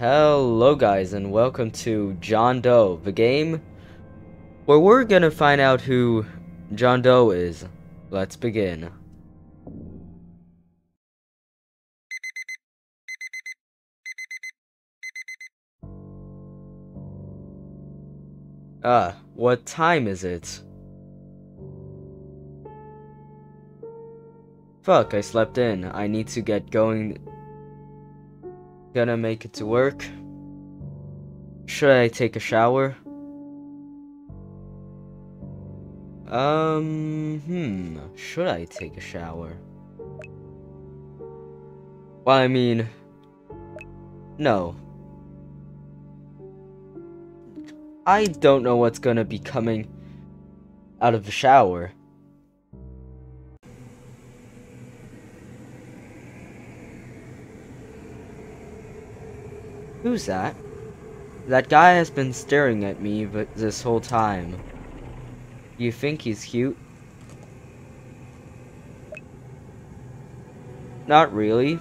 Hello guys, and welcome to John Doe, the game where we're gonna find out who John Doe is. Let's begin. What time is it? Fuck, I slept in. I need to get going. Gonna make it to work. Should I take a shower? Should I take a shower? Well, I mean, no. I don't know what's gonna be coming out of the shower. Who's that? That guy has been staring at me this whole time. You think he's cute? Not really.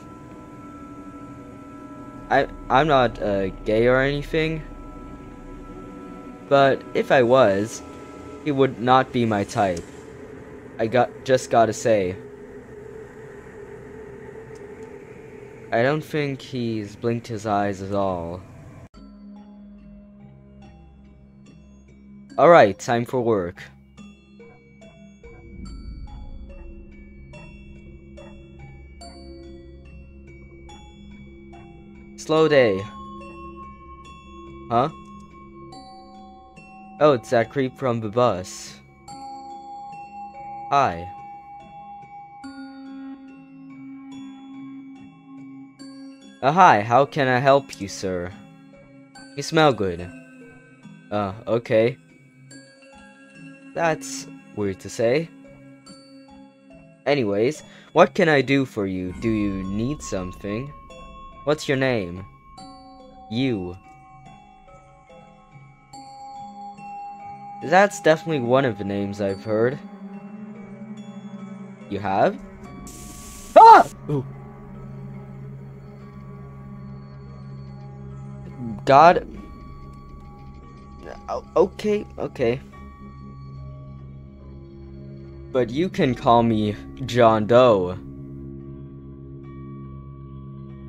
I'm not gay or anything. But if I was, he would not be my type. I just gotta say. I don't think he's blinked his eyes at all. Alright, time for work. Slow day. Huh? Oh, it's that creep from the bus. Hi. Hi, how can I help you, sir? You smell good. Okay. That's weird to say. Anyways, what can I do for you? Do you need something? What's your name? You. That's definitely one of the names I've heard. You have? Ah! Ooh. God. Okay. But you can call me John Doe.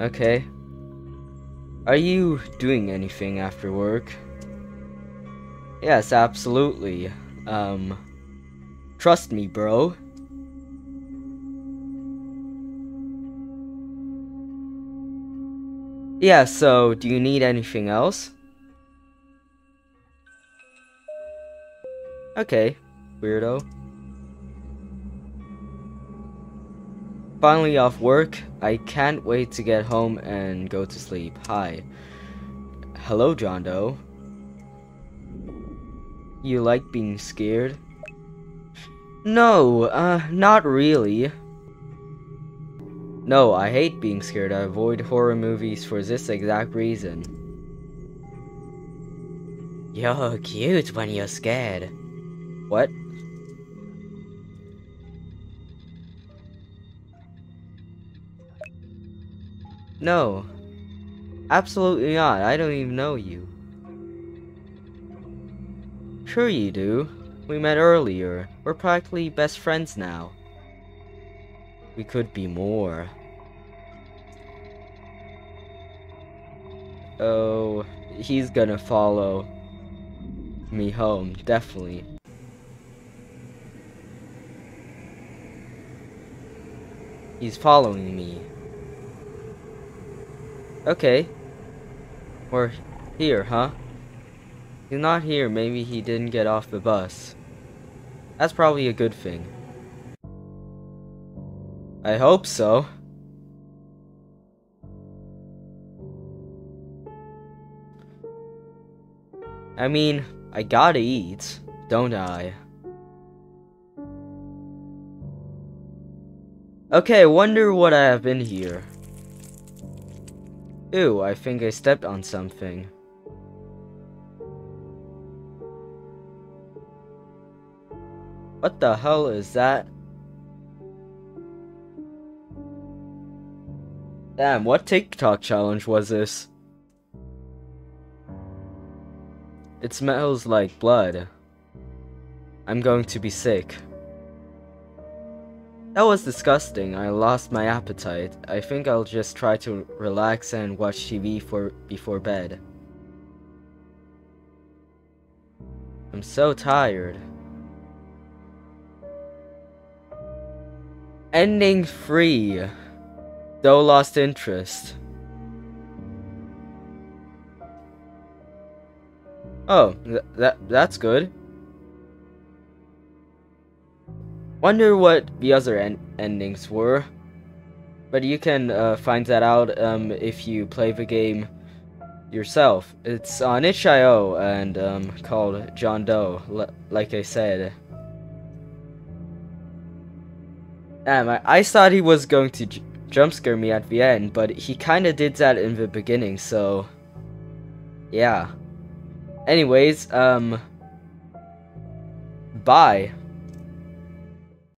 Okay. Are you doing anything after work? Yes, absolutely. Trust me, bro. Yeah, so, do you need anything else? Okay, weirdo. Finally off work. I can't wait to get home and go to sleep. Hi. Hello, John Doe. You like being scared? No, not really. No, I hate being scared. I avoid horror movies for this exact reason. You're cute when you're scared. What? No. Absolutely not. I don't even know you. Sure you do. We met earlier. We're practically best friends now. We could be more. Oh, he's gonna follow me home, definitely. He's following me. Okay. We're here, huh? He's not here, maybe he didn't get off the bus. That's probably a good thing. I hope so. I mean, I gotta eat, don't I? Okay, wonder what I have in here. Ew, I think I stepped on something. What the hell is that? Damn, what TikTok challenge was this? It smells like blood. I'm going to be sick. That was disgusting. I lost my appetite. I think I'll just try to relax and watch TV before bed. I'm so tired. Ending 3. Doe lost interest. Oh, that's good. Wonder what the other endings were. But you can find that out if you play the game yourself. It's on itch.io and called John Doe, like I said. Damn, I thought he was going to jumpscare me at the end, but he kinda did that in the beginning, so... yeah. Anyways, bye.